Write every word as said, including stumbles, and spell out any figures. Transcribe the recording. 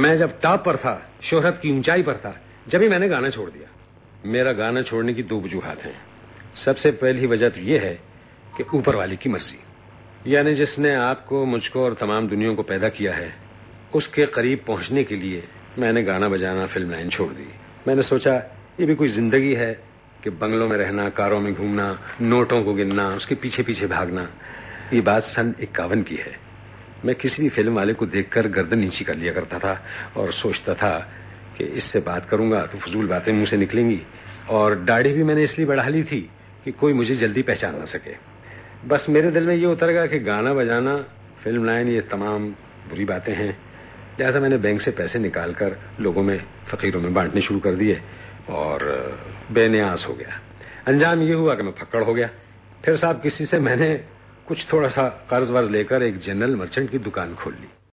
मैं जब टॉप पर था, शोहरत की ऊंचाई पर था, जब ही मैंने गाना छोड़ दिया। मेरा गाना छोड़ने की दो वजूहात हैं। सबसे पहली वजह तो यह है कि ऊपर वाले की मर्जी, यानी जिसने आपको, मुझको और तमाम दुनिया को पैदा किया है, उसके करीब पहुंचने के लिए मैंने गाना बजाना, फिल्म लाइन छोड़ दी। मैंने सोचा ये भी कोई जिंदगी है कि बंगलों में रहना, कारों में घूमना, नोटों को गिनना, उसके पीछे पीछे भागना। ये बात सन इक्यावन की है। मैं किसी भी फिल्म वाले को देखकर गर्दन नीची कर लिया करता था और सोचता था कि इससे बात करूंगा तो फजूल बातें मुंह से निकलेंगी। और दाढ़ी भी मैंने इसलिए बढ़ा ली थी कि कोई मुझे जल्दी पहचान ना सके। बस मेरे दिल में ये उतर गया कि गाना बजाना, फिल्म लाइन, ये तमाम बुरी बातें हैं। जैसा मैंने बैंक से पैसे निकालकर लोगों में, फकीरों में बांटने शुरू कर दिए और बेनियास हो गया। अंजाम ये हुआ कि मैं फक्कड़ हो गया। फिर साहब किसी से मैंने कुछ थोड़ा सा कर्ज वर्ज लेकर एक जनरल मर्चेंट की दुकान खोल ली।